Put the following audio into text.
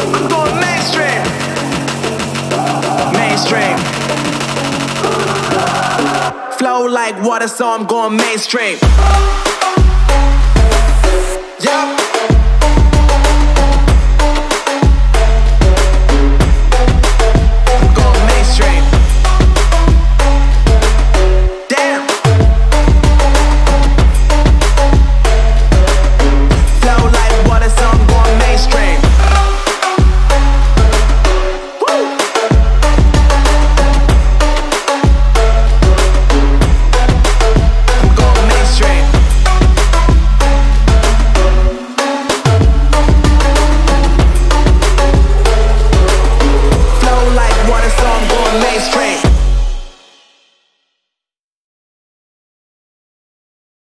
I'm going mainstream. Mainstream. Flow like water, so I'm going mainstream.